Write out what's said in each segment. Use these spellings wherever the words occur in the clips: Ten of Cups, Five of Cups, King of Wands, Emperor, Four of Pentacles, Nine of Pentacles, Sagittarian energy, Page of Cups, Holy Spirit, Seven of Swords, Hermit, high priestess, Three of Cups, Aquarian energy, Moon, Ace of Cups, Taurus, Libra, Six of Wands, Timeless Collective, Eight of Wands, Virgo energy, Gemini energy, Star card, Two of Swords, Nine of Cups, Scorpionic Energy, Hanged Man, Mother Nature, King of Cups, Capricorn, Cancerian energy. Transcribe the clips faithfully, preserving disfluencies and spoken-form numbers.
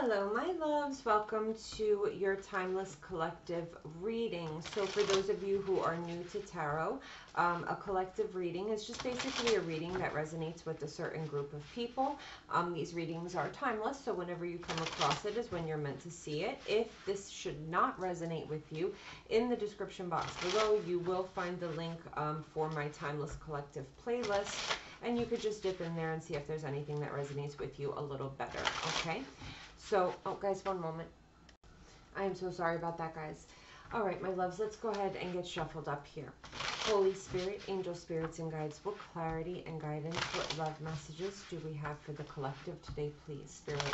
Hello, my loves. Welcome to your Timeless Collective reading. So for those of you who are new to tarot, um, a collective reading is just basically a reading that resonates with a certain group of people. Um, these readings are timeless, so whenever you come across it is when you're meant to see it. If this should not resonate with you, in the description box below, you will find the link um, for my Timeless Collective playlist, and you could just dip in there and see if there's anything that resonates with you a little better, okay? So, oh, guys, one moment. I am so sorry about that, guys. All right, my loves, let's go ahead and get shuffled up here. Holy Spirit, angel spirits and guides, what clarity and guidance, what love messages do we have for the collective today, please? Spirit,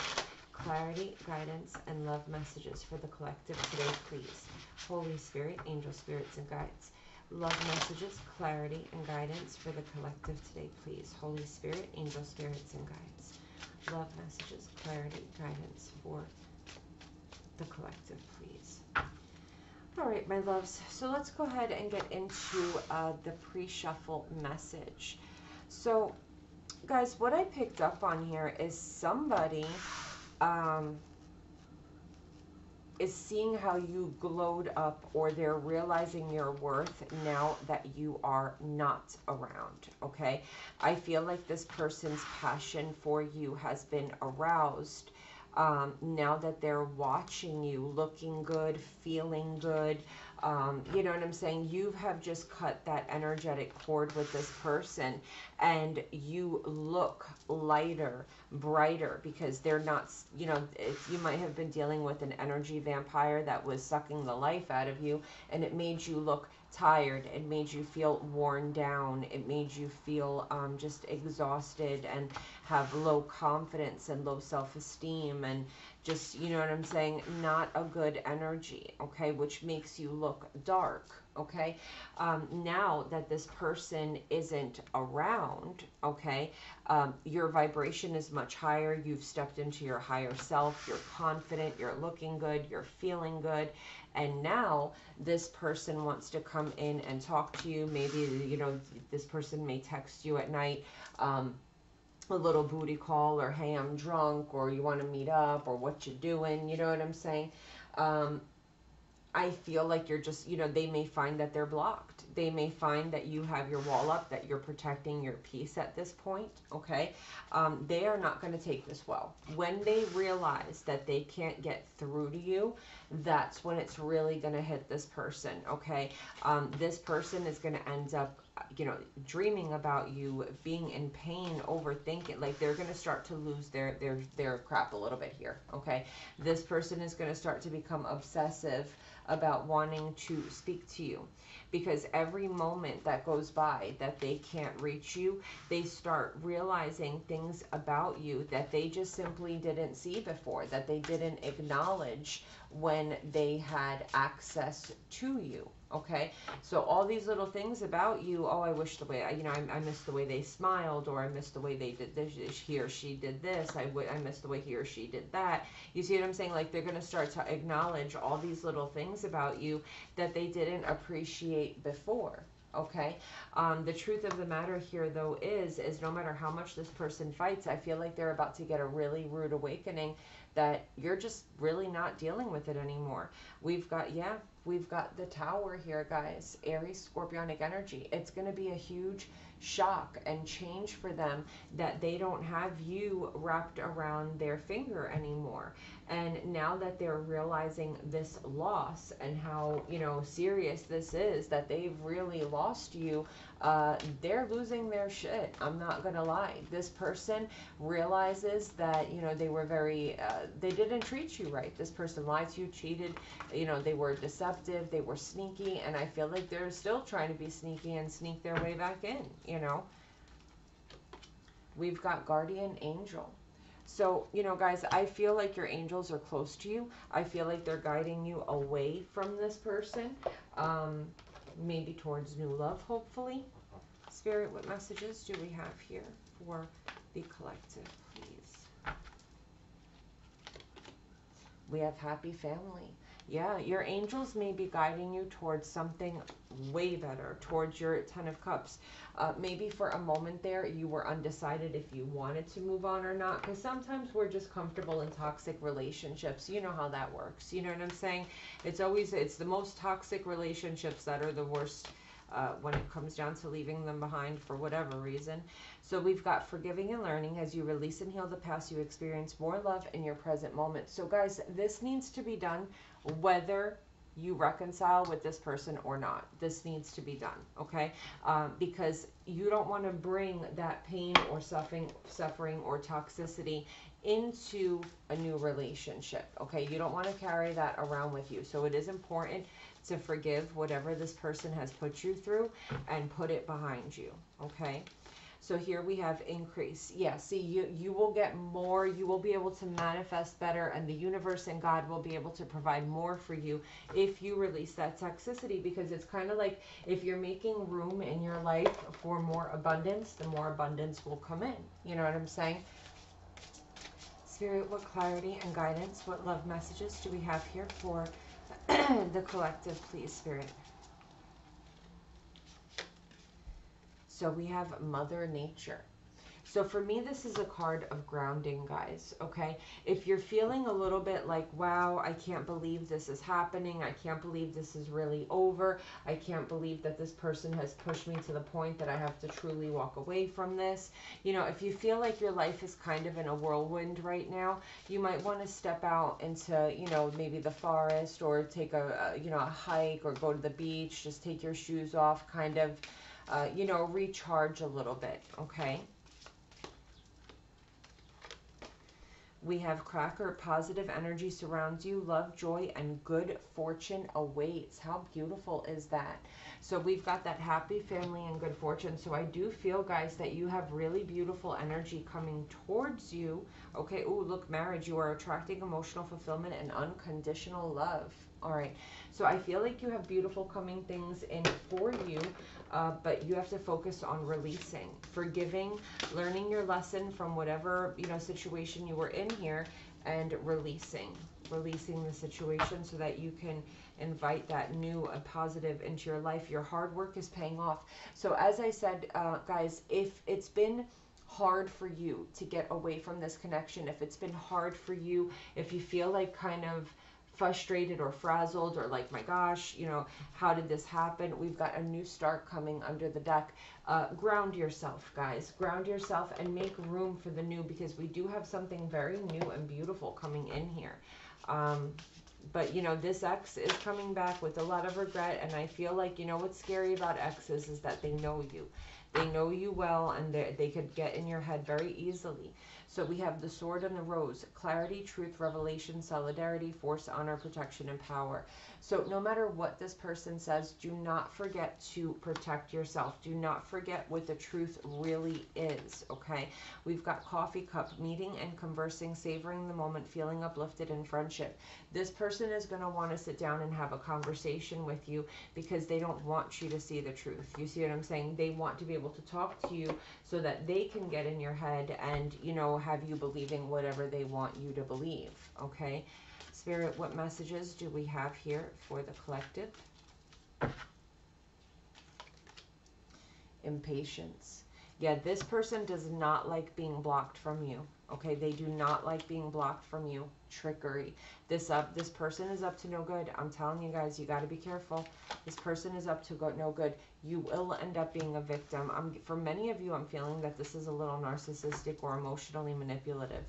clarity, guidance, and love messages for the collective today, please. Holy Spirit, angel spirits and guides. Love messages, clarity, and guidance for the collective today, please. Holy Spirit, angel spirits, and guides. Love messages, clarity, guidance for the collective, please. All right, my loves. So let's go ahead and get into uh, the pre-shuffle message. So, guys, what I picked up on here is somebody um, is seeing how you glowed up, or they're realizing your worth now that you are not around, okay? I feel like this person's passion for you has been aroused um, now that they're watching you looking good, feeling good, um, you know what I'm saying? You have just cut that energetic cord with this person, and you look lighter, brighter, because they're not, you know, if you might have been dealing with an energy vampire that was sucking the life out of you, and it made you look tired, it made you feel worn down, it made you feel um, just exhausted and have low confidence and low self-esteem and just, you know what I'm saying, not a good energy, okay, which makes you look dark, okay? Um, now that this person isn't around, okay, um, your vibration is much higher, you've stepped into your higher self, you're confident, you're looking good, you're feeling good, and now this person wants to come in and talk to you. Maybe, you know, this person may text you at night, um, a little booty call, or hey, I'm drunk, or you want to meet up, or what you doing, you know what I'm saying? Um, I feel like you're just, you know, they may find that they're blocked. They may find that you have your wall up, that you're protecting your peace at this point, okay? Um, they are not going to take this well. When they realize that they can't get through to you, that's when it's really going to hit this person, okay? Um, this person is going to end up, you know, dreaming about you, being in pain, overthinking, like they're going to start to lose their, their, their crap a little bit here, okay? This person is going to start to become obsessive about wanting to speak to you, because every moment that goes by that they can't reach you, they start realizing things about you that they just simply didn't see before, that they didn't acknowledge when they had access to you, okay? So all these little things about you, oh, I wish the way, I, you know, I, I miss the way they smiled, or I miss the way they did this, he or she did this, I, I miss the way he or she did that. You see what I'm saying? Like, they're going to start to acknowledge all these little things about you that they didn't appreciate before, okay? Um, the truth of the matter here, though, is, is no matter how much this person fights, I feel like they're about to get a really rude awakening that you're just really not dealing with it anymore. We've got, yeah, we've got the Tower here, guys. Aries, Scorpionic energy. It's going to be a huge shock and change for them that they don't have you wrapped around their finger anymore. And now that they're realizing this loss and how, you know, serious this is, that they've really lost you, uh, they're losing their shit. I'm not going to lie. This person realizes that, you know, they were very, uh, they didn't treat you right. This person lied to you, cheated, you know, they were deceptive, they were sneaky, and I feel like they're still trying to be sneaky and sneak their way back in, you know. We've got guardian angel. So, you know, guys, I feel like your angels are close to you. I feel like they're guiding you away from this person, um, maybe towards new love, hopefully. Spirit, what messages do we have here for the collective, please? We have happy family. Yeah, your angels may be guiding you towards something way better towards your Ten of Cups. Uh, maybe for a moment there, you were undecided if you wanted to move on or not, because sometimes we're just comfortable in toxic relationships. You know how that works. You know what I'm saying? It's always, it's the most toxic relationships that are the worst uh, when it comes down to leaving them behind for whatever reason. So we've got forgiving and learning. As you release and heal the past, you experience more love in your present moment. So guys, this needs to be done whether you reconcile with this person or not. This needs to be done, okay? Um, because you don't want to bring that pain or suffering, suffering or toxicity into a new relationship, okay? You don't want to carry that around with you. So it is important to forgive whatever this person has put you through and put it behind you, okay? So here we have increase. Yeah, see, you, you will get more. You will be able to manifest better, and the universe and God will be able to provide more for you if you release that toxicity, because it's kind of like if you're making room in your life for more abundance, the more abundance will come in. You know what I'm saying? Spirit, what clarity and guidance, what love messages do we have here for the collective, please, Spirit? So we have Mother Nature. So for me, this is a card of grounding, guys, okay? If you're feeling a little bit like, wow, I can't believe this is happening. I can't believe this is really over. I can't believe that this person has pushed me to the point that I have to truly walk away from this. You know, if you feel like your life is kind of in a whirlwind right now, you might want to step out into, you know, maybe the forest, or take a, a you know, a hike, or go to the beach, just take your shoes off, kind of, Uh, you know, recharge a little bit, okay? We have Cracker. Positive energy surrounds you. Love, joy, and good fortune awaits. How beautiful is that? So we've got that happy family and good fortune. So I do feel, guys, that you have really beautiful energy coming towards you. Okay, ooh, look, marriage. You are attracting emotional fulfillment and unconditional love. All right, so I feel like you have beautiful coming things in for you, uh, but you have to focus on releasing, forgiving, learning your lesson from whatever, you know, situation you were in here, and releasing, releasing the situation so that you can invite that new uh, positive into your life. Your hard work is paying off. So as I said, uh, guys, if it's been hard for you to get away from this connection, if it's been hard for you, if you feel like kind of frustrated or frazzled, or like, my gosh, you know, how did this happen? We've got a new start coming under the deck. Uh, ground yourself, guys. Ground yourself and make room for the new, because we do have something very new and beautiful coming in here. Um, but, you know, this ex is coming back with a lot of regret, and I feel like, you know, what's scary about exes is that they know you. They know you well, and they, they could get in your head very easily. So we have the Sword and the Rose. Clarity, truth, revelation, solidarity, force, honor, protection, and power. So no matter what this person says, do not forget to protect yourself. Do not forget what the truth really is, okay? We've got Coffee Cup. Meeting and conversing, savoring the moment, feeling uplifted in friendship. This person is going to want to sit down and have a conversation with you, because they don't want you to see the truth. You see what I'm saying? They want to be able to talk to you so that they can get in your head and, you know, have you believing whatever they want you to believe, okay? Spirit, what messages do we have here for the collective? Impatience. Yeah, this person does not like being blocked from you, okay? They do not like being blocked from you. Trickery. This up, this person is up to no good. I'm telling you guys, you got to be careful. This person is up to go, no good. You will end up being a victim. I'm, for many of you, I'm feeling that this is a little narcissistic or emotionally manipulative.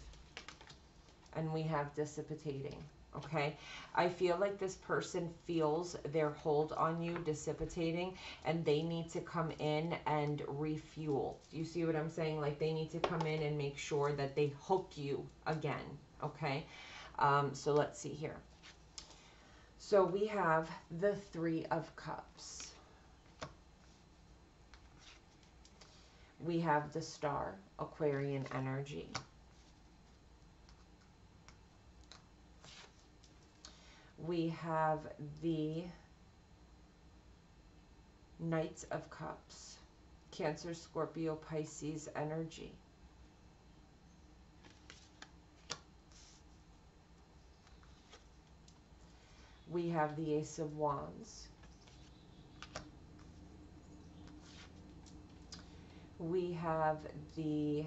And we have dissipating. Okay, I feel like this person feels their hold on you dissipating, and they need to come in and refuel. You see what I'm saying? Like, they need to come in and make sure that they hook you again. Okay, um, so let's see here. So we have the Three of Cups. We have the Star, Aquarian energy. We have the Knight of Cups, Cancer, Scorpio, Pisces energy. We have the Ace of Wands. we have the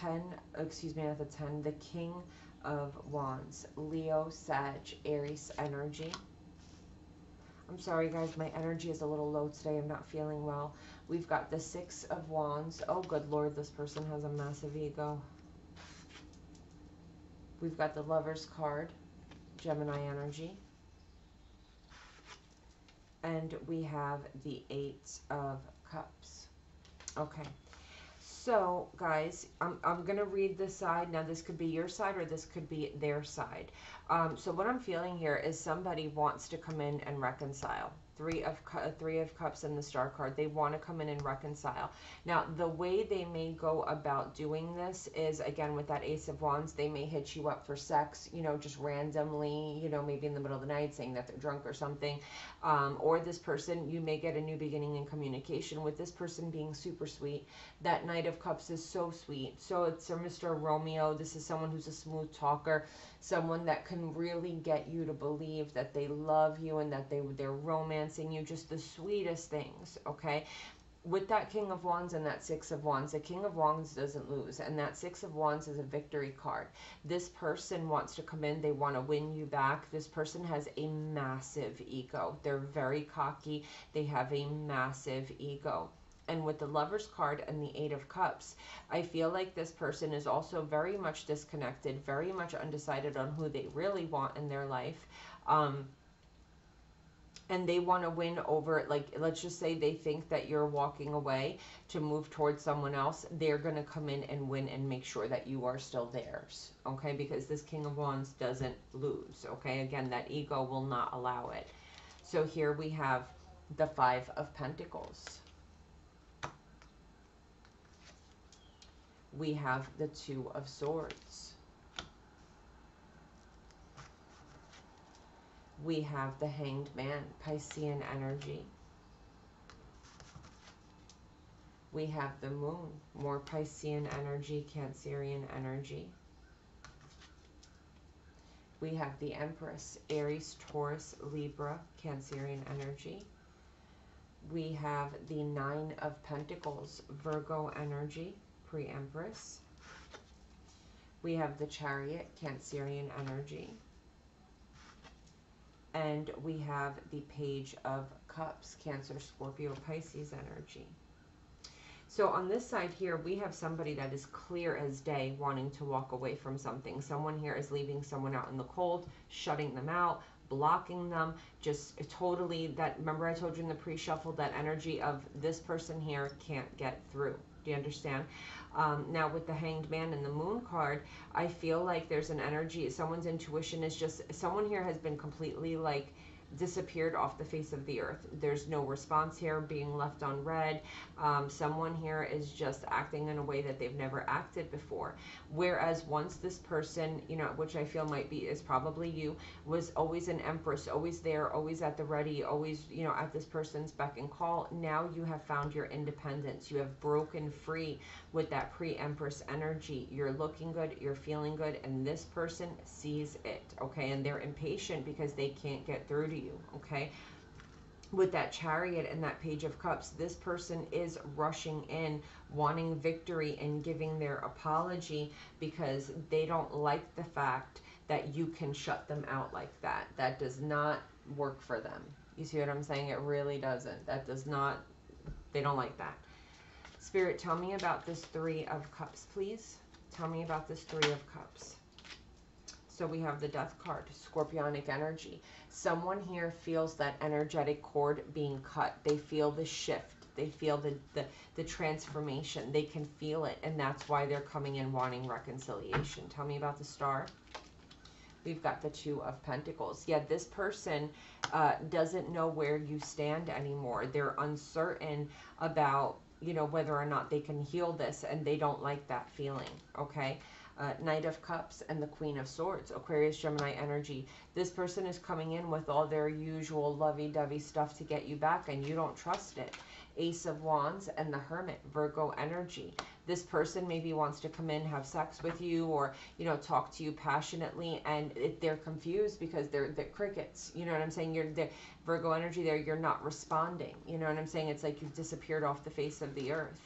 ten, excuse me, not the ten, the King of Wands, Leo, Sag, Aries energy. I'm sorry guys, my energy is a little low today. I'm not feeling well. We've got the Six of Wands. Oh good Lord, this person has a massive ego. We've got the Lovers card, Gemini energy. And we have the Eight of Cups. Okay. So, guys, I'm, I'm going to read this side. Now, this could be your side or this could be their side. Um, so, what I'm feeling here is somebody wants to come in and reconcile. Three of, three of Cups and the Star card. They want to come in and reconcile. Now, the way they may go about doing this is, again, with that Ace of Wands, they may hit you up for sex, you know, just randomly, you know, maybe in the middle of the night saying that they're drunk or something. Um, or this person, you may get a new beginning in communication with this person being super sweet. That Knight of Cups is so sweet. So it's a Mister Romeo. This is someone who's a smooth talker, someone that can really get you to believe that they love you and that they, they're romantic. You just the sweetest things, okay? With that King of Wands and that Six of Wands, the King of Wands doesn't lose, and that Six of Wands is a victory card. This person wants to come in, they want to win you back. This person has a massive ego. They're very cocky, they have a massive ego. And with the Lovers card and the Eight of Cups, I feel like this person is also very much disconnected, very much undecided on who they really want in their life. Um, And they want to win over, like, let's just say they think that you're walking away to move towards someone else. They're going to come in and win and make sure that you are still theirs, okay? Because this King of Wands doesn't lose, okay? Again, that ego will not allow it. So here we have the Five of Pentacles. We have the Two of Swords. We have the Hanged Man, Piscean energy. We have the Moon, more Piscean energy, Cancerian energy. We have the Empress, Aries, Taurus, Libra, Cancerian energy. We have the Nine of Pentacles, Virgo energy, pre-Empress. We have the Chariot, Cancerian energy. And we have the Page of Cups, Cancer, Scorpio, Pisces energy. So on this side here, we have somebody that is clear as day wanting to walk away from something. Someone here is leaving someone out in the cold, shutting them out, blocking them, just totally that, remember I told you in the pre-shuffle, that energy of this person here can't get through. Do you understand? Um, now with the Hanged Man and the Moon card, I feel like there's an energy, someone's intuition is just, someone here has been completely like disappeared off the face of the earth. There's no response here, being left on red. Um, someone here is just acting in a way that they've never acted before. Whereas once this person, you know, which I feel might be, is probably you, was always an Empress, always there, always at the ready, always, you know, at this person's beck and call. Now you have found your independence. You have broken free with that pre-Empress energy. You're looking good, you're feeling good, and this person sees it, okay? And they're impatient because they can't get through to you. You, okay, with that Chariot and that Page of Cups, this person is rushing in, wanting victory and giving their apology because they don't like the fact that you can shut them out like that. That does not work for them. You see what I'm saying? It really doesn't. That does not, they don't like that. Spirit, tell me about this Three of Cups, please. Tell me about this Three of Cups. So we have the Death card, Scorpionic energy. Someone here feels that energetic cord being cut. They feel the shift. They feel the, the, the transformation. They can feel it, and that's why they're coming in wanting reconciliation. Tell me about the Star. We've got the Two of Pentacles. Yeah, this person uh, doesn't know where you stand anymore. They're uncertain about, you know, whether or not they can heal this, and they don't like that feeling, okay? Uh, Knight of Cups and the Queen of Swords, Aquarius, Gemini energy. This person is coming in with all their usual lovey-dovey stuff to get you back, and you don't trust it. Ace of Wands and the Hermit, Virgo energy. This person maybe wants to come in, have sex with you, or, you know, talk to you passionately, and it, they're confused because they're, they're crickets. You know what I'm saying? You're the Virgo energy there. You're not responding. You know what I'm saying? It's like you've disappeared off the face of the earth.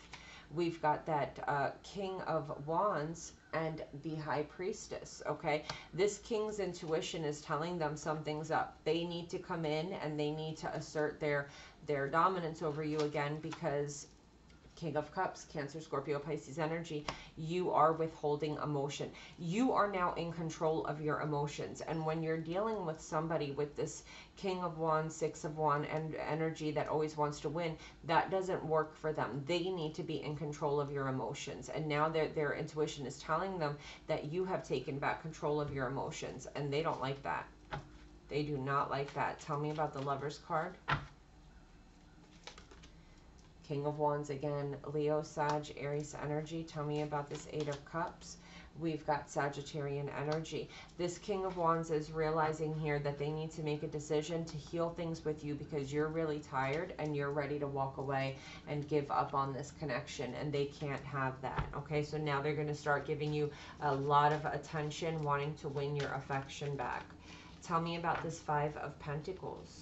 We've got that uh, King of Wands and the High Priestess, okay? This King's intuition is telling them something's up. They need to come in and they need to assert their, their dominance over you again, because King of Cups, Cancer, Scorpio, Pisces energy, you are withholding emotion. You are now in control of your emotions. And when you're dealing with somebody with this King of Wands, Six of Wands and energy that always wants to win, that doesn't work for them. They need to be in control of your emotions. And now their, their intuition is telling them that you have taken back control of your emotions. And they don't like that. They do not like that. Tell me about the Lovers card. King of Wands again, Leo, Sag, Aries energy. Tell me about this Eight of Cups. We've got Sagittarian energy. This King of Wands is realizing here that they need to make a decision to heal things with you, because you're really tired and you're ready to walk away and give up on this connection, and they can't have that. Okay, so now they're going to start giving you a lot of attention, wanting to win your affection back. Tell me about this Five of Pentacles.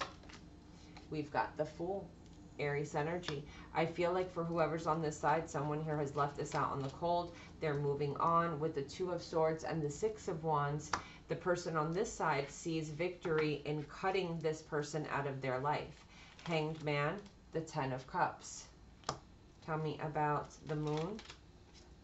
We've got the Fool. Aries energy. I feel like for whoever's on this side, someone here has left this out on the cold. They're moving on. With the Two of Swords and the Six of Wands, the person on this side sees victory in cutting this person out of their life. Hanged Man, the Ten of Cups. Tell me about the Moon.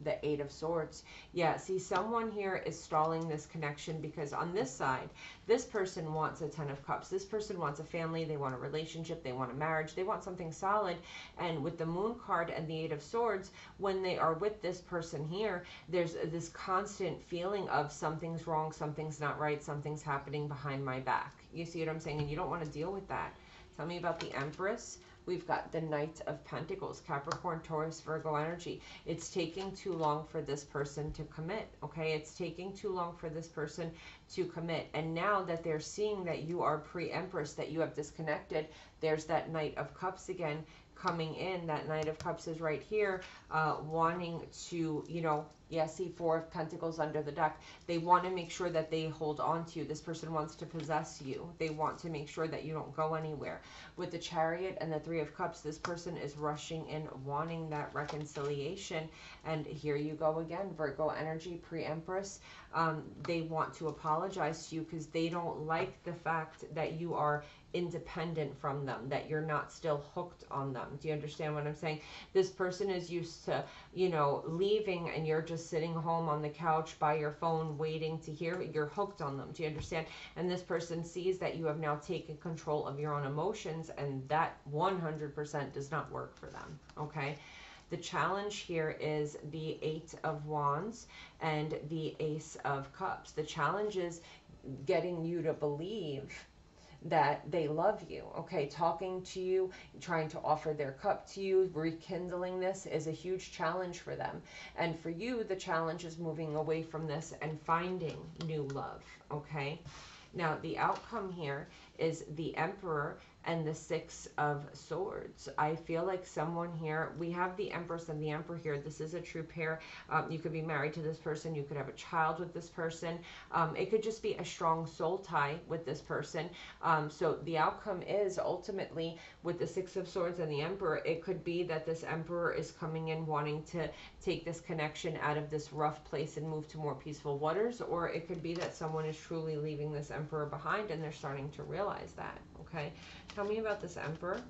The Eight of Swords. Yeah, see, someone here is stalling this connection, because on this side, this person wants a Ten of Cups. This person wants a family. They want a relationship. They want a marriage. They want something solid. And with the Moon card and the Eight of Swords, when they are with this person here, there's this constant feeling of something's wrong, something's not right, something's happening behind my back. You see what I'm saying? And you don't want to deal with that. Tell me about the Empress. We've got the Knight of Pentacles, Capricorn, Taurus, Virgo energy. It's taking too long for this person to commit, okay? It's taking too long for this person to commit. And now that they're seeing that you are pre-Empress, that you have disconnected, there's that Knight of Cups again coming in. That Knight of Cups is right here, uh, wanting to, you know, yeah, see, Four of Pentacles under the deck. They want to make sure that they hold on to you. This person wants to possess you. They want to make sure that you don't go anywhere. With the Chariot and the Three of Cups, this person is rushing in, wanting that reconciliation. And here you go again, Virgo energy, pre-Empress. Um, they want to apologize to you because they don't like the fact that you are independent from them, that you're not still hooked on them. Do you understand what I'm saying? This person is used to, you know, leaving, and you're just sitting home on the couch by your phone waiting to hear. You're hooked on them. Do you understand? And this person sees that you have now taken control of your own emotions, and that one hundred percent does not work for them. Okay. The challenge here is the Eight of Wands and the Ace of Cups. The challenge is getting you to believe that they love you, okay? Talking to you, trying to offer their cup to you, rekindling this is a huge challenge for them. And for you, the challenge is moving away from this and finding new love, okay? Now, the outcome here is the Emperor and the Six of Swords. I feel like someone here, we have the Empress and the Emperor here. This is a true pair. Um, you could be married to this person. You could have a child with this person. Um, it could just be a strong soul tie with this person. Um, so the outcome is ultimately with the Six of Swords and the Emperor, it could be that this Emperor is coming in wanting to take this connection out of this rough place and move to more peaceful waters, or it could be that someone is truly leaving this Emperor behind and they're starting to realize that, okay? Tell me about this Emperor.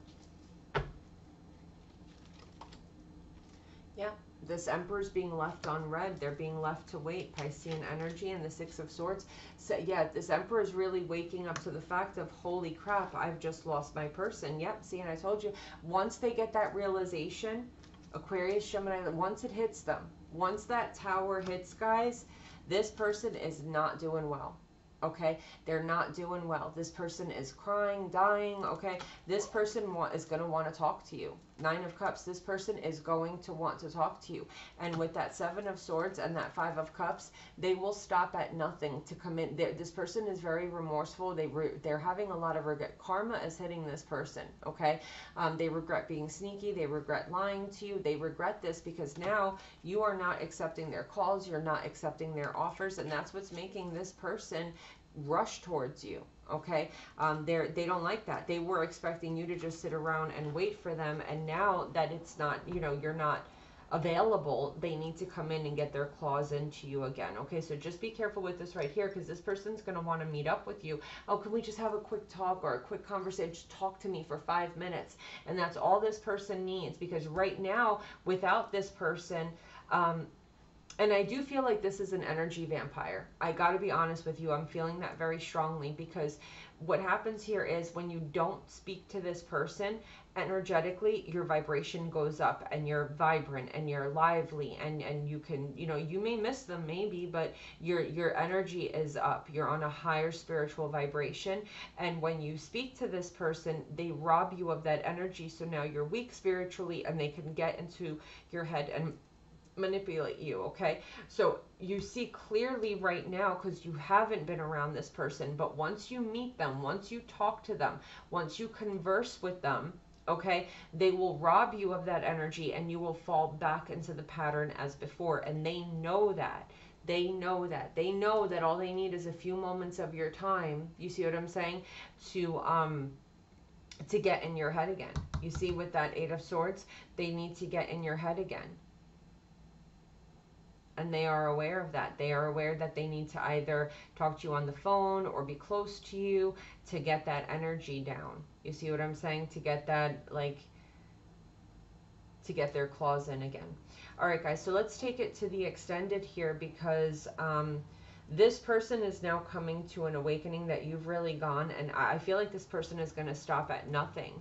Yeah, this Emperor's being left on red. They're being left to wait. Piscean energy and the Six of Swords. So yeah, this Emperor is really waking up to the fact of, holy crap, I've just lost my person. Yep, see, and I told you, once they get that realization, Aquarius, Gemini, once it hits them, once that tower hits, guys, this person is not doing well. Okay, they're not doing well. This person is crying, dying, okay? This person wa- is going to want to talk to you. Nine of Cups, this person is going to want to talk to you. And with that Seven of Swords and that Five of Cups, they will stop at nothing to come in. They're, this person is very remorseful. They re they're having a lot of regret. Karma is hitting this person, okay? Um, they regret being sneaky. They regret lying to you. They regret this because now you are not accepting their calls. You're not accepting their offers. And that's what's making this person rush towards you, okay? Um, they're, they don't like that. They were expecting you to just sit around and wait for them, and now that it's not, you know, you're not available, they need to come in and get their claws into you again. Okay, so just be careful with this right here, because this person's going to want to meet up with you. Oh, can we just have a quick talk or a quick conversation? Just talk to me for five minutes. And that's all this person needs, because right now, without this person, um, and I do feel like this is an energy vampire. I got to be honest with you. I'm feeling that very strongly, because what happens here is when you don't speak to this person, energetically, your vibration goes up and you're vibrant and you're lively, and, and you can, you know, you may miss them maybe, but your, your energy is up. You're on a higher spiritual vibration. And when you speak to this person, they rob you of that energy. So now you're weak spiritually and they can get into your head and manipulate you. Okay, so you see clearly right now, because you haven't been around this person, but once you meet them, once you talk to them, once you converse with them, okay, they will rob you of that energy and you will fall back into the pattern as before. And they know that. They know that. They know that all they need is a few moments of your time, you see what I'm saying, to um to get in your head again. You see, with that Eight of Swords, they need to get in your head again. And they are aware of that. They are aware that they need to either talk to you on the phone or be close to you to get that energy down. You see what I'm saying? To get that, like, to get their claws in again. All right, guys, so let's take it to the extended here, because um, this person is now coming to an awakening that you've really gone. And I feel like this person is going to stop at nothing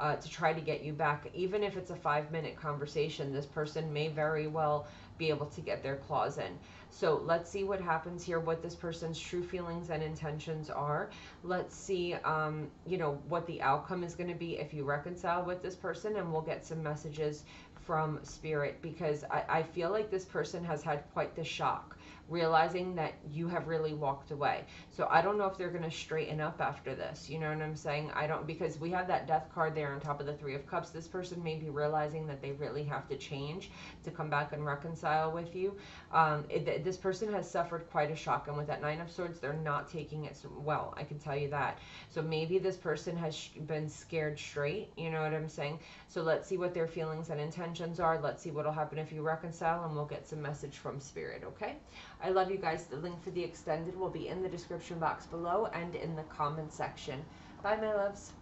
uh, to try to get you back. Even if it's a five-minute conversation, this person may very well be able to get their claws in. So let's see what happens here, what this person's true feelings and intentions are. Let's see, um, you know, what the outcome is going to be if you reconcile with this person, and we'll get some messages from Spirit, because I, I feel like this person has had quite the shock, realizing that you have really walked away. So I don't know if they're going to straighten up after this. You know what I'm saying? I don't, because we have that Death card there on top of the Three of Cups. This person may be realizing that they really have to change to come back and reconcile with you. Um, it, this person has suffered quite a shock. And with that Nine of Swords, they're not taking it well. I can tell you that. So maybe this person has been scared straight. You know what I'm saying? So let's see what their feelings and intentions are. Let's see what will happen if you reconcile, and we'll get some message from Spirit, okay? I love you guys. The link for the extended will be in the description box below and in the comment section. Bye, my loves.